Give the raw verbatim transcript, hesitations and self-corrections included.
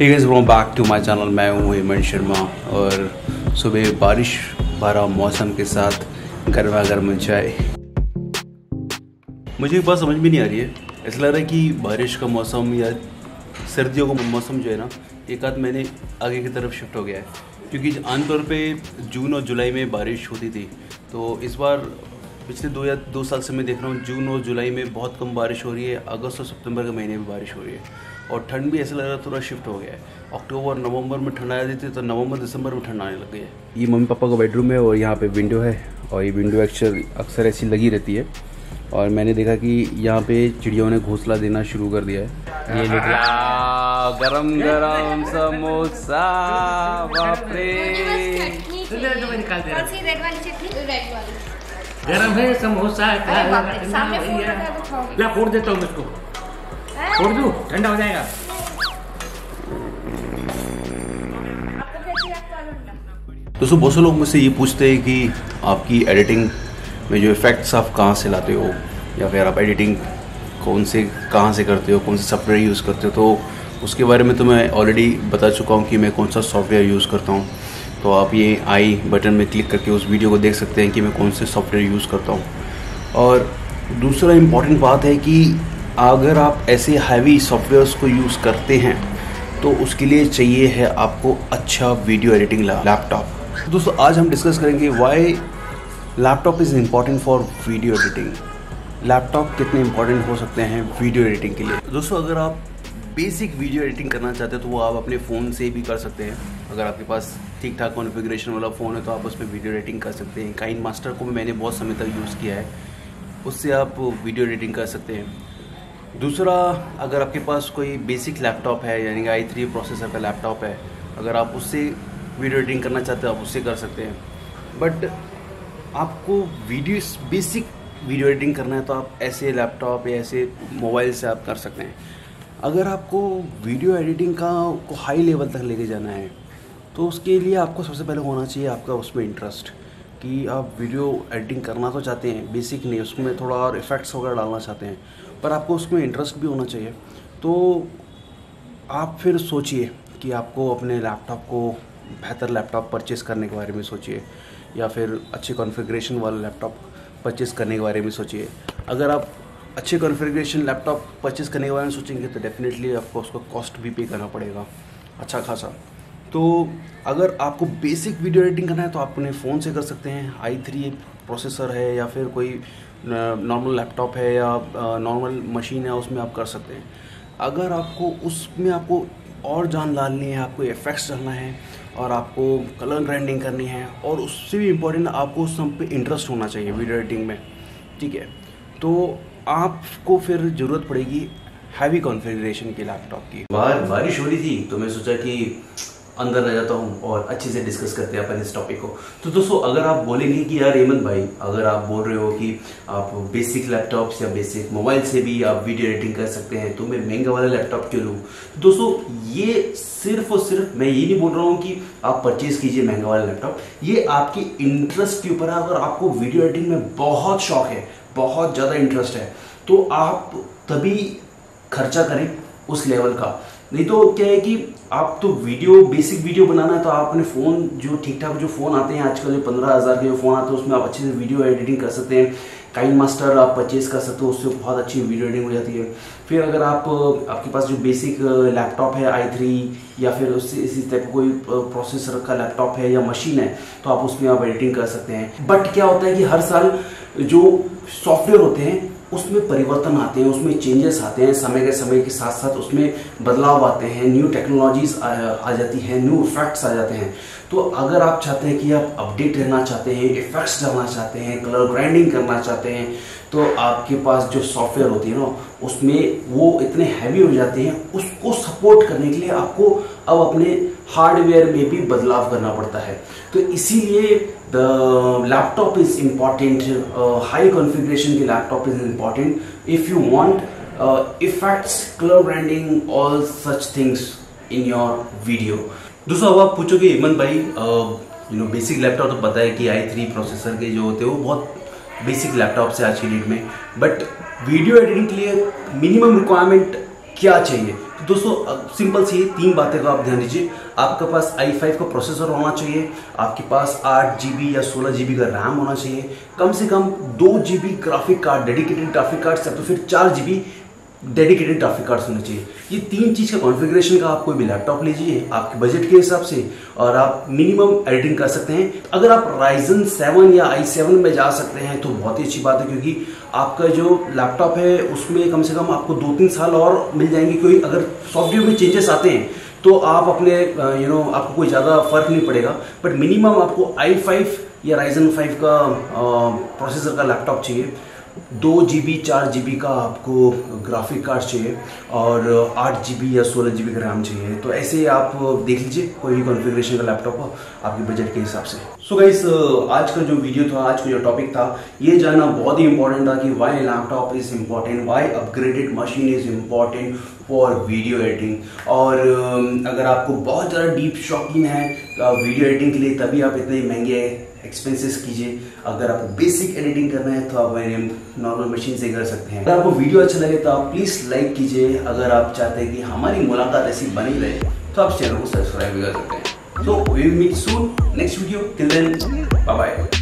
ठीक है, welcome back to my channel. मैं हूँ हेमंत शर्मा और सुबह बारिश भरा मौसम के साथ गर्मा गर्म चाय। मुझे एक बात समझ में नहीं आ रही है, ऐसा लग रहा है कि बारिश का मौसम या सर्दियों का मौसम जो है ना, एक आध महीने आगे की तरफ शिफ्ट हो गया है, क्योंकि आमतौर पे जून और जुलाई में बारिश होती थी। तो इस बार पिछले दो या दो साल से मैं देख रहा हूँ जून और जुलाई में बहुत कम बारिश हो रही है, अगस्त और सितंबर के महीने में बारिश हो रही है, और ठंड भी ऐसा लग रहा है थोड़ा शिफ्ट हो गया है। अक्टूबर नवंबर में ठंड आ जाती थी, तो नवंबर दिसंबर में ठंड आने लग गई है। ये मम्मी पापा का बेडरूम है और यहाँ पे विंडो है, और ये विंडो अक्सर अक्सर ऐसी लगी रहती है, और मैंने देखा कि यहाँ पे चिड़ियों ने घोंसला देना शुरू कर दिया है। ये निकला गरम गरम समोसा, बाप रे, गरम है समोसा, ला फोड़ देता हूँ इसको, फोड़ दूँ, ठंडा हो जाएगा। दोस्तों बहुत से लोग मुझसे ये पूछते हैं कि आपकी एडिटिंग में जो इफेक्ट्स आप कहाँ से लाते हो, या फिर आप एडिटिंग कौन से कहाँ से करते हो, कौन से सॉफ्टवेयर यूज़ करते हो। तो उसके बारे में तो मैं ऑलरेडी बता चुका हूँ कि मैं कौन सा सॉफ्टवेयर यूज़ करता हूँ। तो आप ये आई बटन में क्लिक करके उस वीडियो को देख सकते हैं कि मैं कौन से सॉफ्टवेयर यूज़ करता हूँ। और दूसरा इम्पॉर्टेंट बात है कि अगर आप ऐसे हैवी सॉफ्टवेयर्स को यूज़ करते हैं तो उसके लिए चाहिए है आपको अच्छा वीडियो एडिटिंग लैपटॉप। दोस्तों आज हम डिस्कस करेंगे why laptop is important for video editing, laptop कितने इम्पॉर्टेंट हो सकते हैं वीडियो एडिटिंग के लिए। दोस्तों अगर आप बेसिक वीडियो एडिटिंग करना चाहते हैं तो वो आप अपने फ़ोन से भी कर सकते हैं। अगर आपके पास ठीक ठाक कॉन्फ़िगरेशन वाला फ़ोन है तो आप उस पर वीडियो एडिटिंग कर सकते हैं। काइनमास्टर को भी मैंने बहुत समय तक यूज़ किया है, उससे आप वीडियो एडिटिंग कर सकते हैं। दूसरा, अगर आपके पास कोई बेसिक लैपटॉप है, यानी कि आई थ्री प्रोसेसर का लैपटॉप है, अगर आप उससे वीडियो एडिटिंग करना चाहते हो आप उससे कर सकते हैं। बट आपको वीडियो बेसिक वीडियो एडिटिंग करना है तो आप ऐसे लैपटॉप या ऐसे मोबाइल से आप कर सकते हैं। अगर आपको वीडियो एडिटिंग का को हाई लेवल तक लेके जाना है तो उसके लिए आपको सबसे पहले होना चाहिए आपका उसमें इंटरेस्ट, कि आप वीडियो एडिटिंग करना तो चाहते हैं, बेसिक नहीं, उसमें थोड़ा और इफ़ेक्ट्स वगैरह डालना चाहते हैं, पर आपको उसमें इंटरेस्ट भी होना चाहिए। तो आप फिर सोचिए कि आपको अपने लैपटॉप को बेहतर लैपटॉप परचेज़ करने के बारे में सोचिए, या फिर अच्छे कॉन्फ़िगरेशन वाला लैपटॉप परचेज़ करने के बारे में सोचिए। अगर आप अच्छे कॉन्फ़िगरेशन लैपटॉप परचेस करने के बारे में सोचेंगे तो डेफिनेटली आपको उसका कॉस्ट भी पे करना पड़ेगा अच्छा खासा। तो अगर आपको बेसिक वीडियो एडिटिंग करना है तो आप अपने फ़ोन से कर सकते हैं, आई थ्री प्रोसेसर है या फिर कोई नॉर्मल लैपटॉप है या नॉर्मल मशीन है उसमें आप कर सकते हैं। अगर आपको उसमें आपको और जान डालनी है, आपको इफेक्ट्स डालना है और आपको कलर ग्राइंडिंग करनी है, और उससे भी इम्पोर्टेंट आपको उस सब पर इंटरेस्ट होना चाहिए वीडियो एडिटिंग में, ठीक है। तो आपको फिर ज़रूरत पड़ेगी हैवी कॉन्फ़िगरेशन के लैपटॉप की। बाहर बारिश हो रही थी तो मैं सोचा कि अंदर रह जाता हूँ और अच्छे से डिस्कस करते हैं अपन इस टॉपिक को। तो दोस्तों अगर आप बोलेंगे कि यार हेमंत भाई, अगर आप बोल रहे हो कि आप बेसिक लैपटॉप्स या बेसिक मोबाइल से भी आप वीडियो एडिटिंग कर सकते हैं तो मैं महंगा वाला लैपटॉप क्यों लूँ। तो दोस्तों ये सिर्फ और सिर्फ मैं ये नहीं बोल रहा हूँ कि आप परचेज़ कीजिए महंगा वाला लैपटॉप, ये आपके इंटरेस्ट के ऊपर है। अगर आपको वीडियो एडिटिंग में बहुत शौक है, बहुत ज़्यादा इंटरेस्ट है, तो आप तभी खर्चा करें उस लेवल का। नहीं तो क्या है कि आप तो वीडियो बेसिक वीडियो बनाना है तो आप अपने फ़ोन जो ठीक ठाक जो फ़ोन आते हैं आजकल, जो पंद्रह हज़ार के जो फ़ोन आते हैं उसमें आप अच्छे से वीडियो एडिटिंग कर सकते हैं। काइनमास्टर आप परचेज कर सकते हो, उससे बहुत अच्छी वीडियो एडिटिंग हो जाती है। फिर अगर आप आपके पास जो बेसिक लैपटॉप है आई थ्री या फिर उससे इसी टाइप कोई प्रोसेसर का लैपटॉप है या मशीन है तो आप उसमें आप एडिटिंग कर सकते हैं। बट क्या होता है कि हर साल जो सॉफ्टवेयर होते हैं उसमें परिवर्तन आते हैं, उसमें चेंजेस आते हैं, समय के समय के साथ साथ उसमें बदलाव आते हैं, न्यू टेक्नोलॉजीज आ, आ जाती हैं, न्यू इफेक्ट्स आ जाते हैं। तो अगर आप चाहते हैं कि आप अपडेट रहना चाहते हैं, इफेक्ट्स डालना चाहते हैं, कलर ग्राइंडिंग करना चाहते हैं, तो आपके पास जो सॉफ्टवेयर होती है ना उसमें वो इतने हैवी हो जाते हैं, उसको सपोर्ट करने के लिए आपको अब अपने हार्डवेयर में भी बदलाव करना पड़ता है। तो इसीलिए the laptop is important, high configuration के laptop is important if you want effects, colour branding, all such things in your video. दोस्तों अब आप पूछोगे हेमंत भाई, यू नो बेसिक लैपटॉप तो पता है कि आई थ्री प्रोसेसर के जो होते हैं वो बहुत बेसिक लैपटॉप से आज की डेट में, बट वीडियो एडिटिंग के लिए मिनिमम रिक्वायरमेंट क्या चाहिए। तो दोस्तों सिंपल सी तीन बातें का आप ध्यान दीजिए। आपके पास आई फाइव का प्रोसेसर होना चाहिए, आपके पास आठ जी बी या सोलह जी बी का रैम होना चाहिए, कम से कम दो G B graphic card, dedicated graphic card, या तो फिर चार G B dedicated graphic cards होने चाहिए। ये तीन चीज़ का कॉन्फ़िगरेशन का आप कोई भी लैपटॉप लीजिए आपके बजट के हिसाब से, और आप मिनिमम एडिटिंग कर सकते हैं। अगर आप राइजन सेवन या आई सेवन में जा सकते हैं तो बहुत ही अच्छी बात है, क्योंकि आपका जो लैपटॉप है उसमें कम से कम आपको दो तीन साल और मिल जाएंगे। कोई अगर सॉफ्टवेयर में चेंजेस आते हैं तो आप अपने यू नो आपको कोई ज़्यादा फर्क नहीं पड़ेगा, बट मिनिमम आपको आई फाइव या राइजन फाइव का प्रोसेसर का लैपटॉप चाहिए, दो जी बी चार जी बी का आपको ग्राफिक कार्ड चाहिए और आठ जी बी या सोलह जी बी का रैम चाहिए। तो ऐसे आप देख लीजिए कोई भी कॉन्फ़िगरेशन का लैपटॉप हो आपके बजट के हिसाब से। सो गाइस आज का जो वीडियो था, आज का जो टॉपिक था, ये जानना बहुत ही इंपॉर्टेंट था कि why laptop is important, why upgraded machine is important for video editing. और अगर आपको बहुत ज़्यादा डीप शॉकिंग है वीडियो एडिटिंग के लिए तभी आप इतने महंगे एक्सपेंसेस कीजिए। अगर आपको बेसिक एडिटिंग करना है तो आप नॉर्मल मशीन से कर सकते हैं। अगर आपको वीडियो अच्छा लगे तो आप प्लीज़ लाइक कीजिए। अगर आप चाहते हैं कि हमारी मुलाकात ऐसी बनी रहे तो आप चैनल को सब्सक्राइब भी कर सकते हैं। तो we will meet soon next video, till then bye bye.